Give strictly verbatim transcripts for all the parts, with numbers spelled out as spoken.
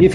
If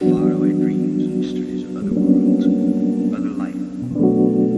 Faraway dreams and mysteries of other worlds, other life.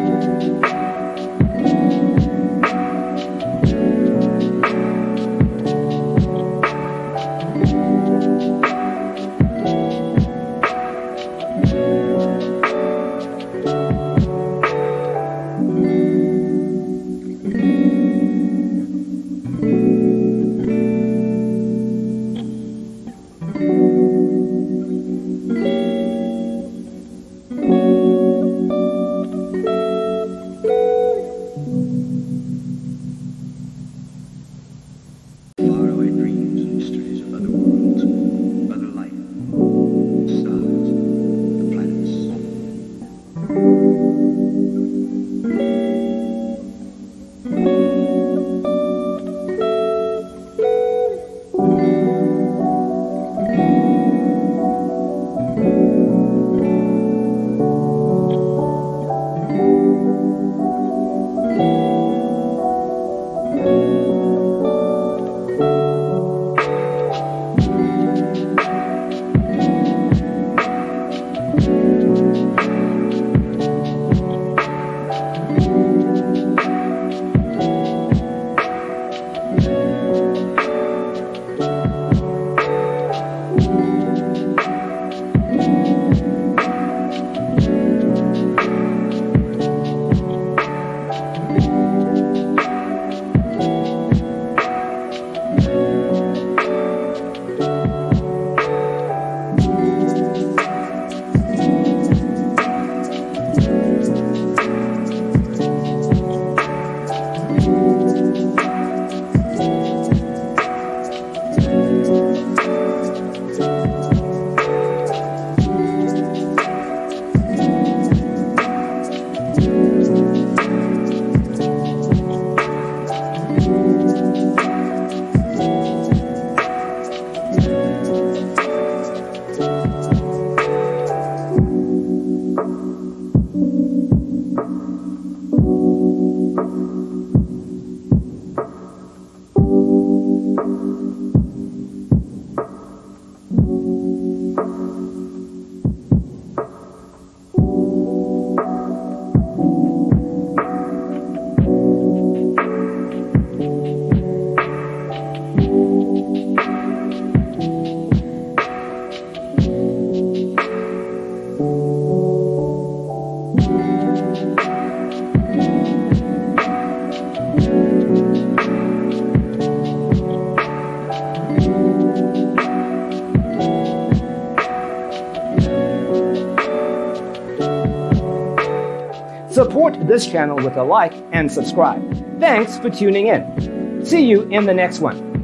Support this channel with a like and subscribe. Thanks for tuning in. See you in the next one.